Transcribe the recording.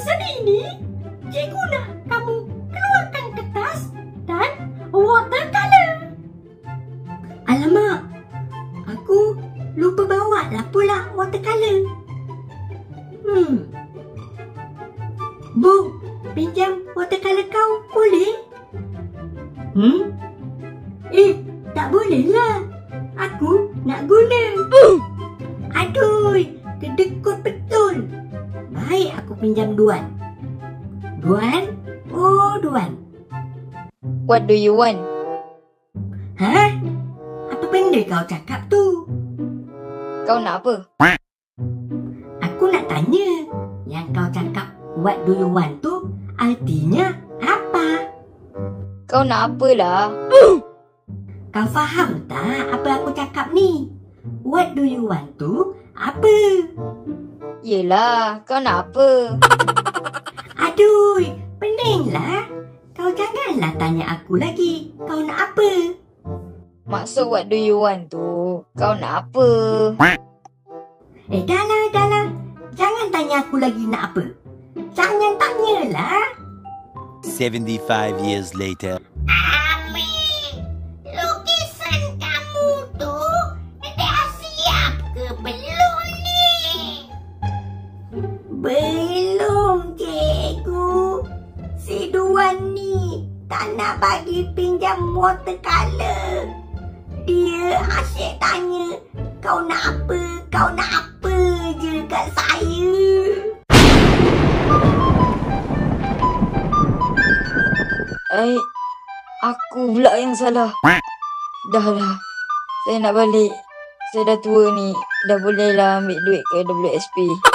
sedih ini, jika kamu keluarkan kertas dan watercolor. Alamak, aku lupa bawa lah pula watercolor. Bu, pinjam watercolor kau boleh? Tak boleh lah. Aku nak guna. Aduh, kedekut betul. Baik, aku pinjam Duan. Duan? Oh, Duan. What do you want? Hah? Apa benda kau cakap tu? Kau nak apa? Aku nak tanya. Yang kau cakap what do you want tu artinya apa? Kau nak apalah? Kau faham tak apa aku cakap ni? What do you want tu apa? Yelah, kau nak apa? Aduh, pening lah. Kau janganlah tanya aku lagi. Kau nak apa? Maksud what do you want tu, kau nak apa? Dah lah. Jangan tanya aku lagi nak apa. Jangan tanyalah. 75 years later. Belum, cikgu. Si Duan ni tak nak bagi pinjam watercolor. Dia asyik tanya kau nak apa je kat saya. Aku pula yang salah. Dah. Saya nak balik. Saya dah tua ni. Dah boleh lah ambil duit ke KWSP.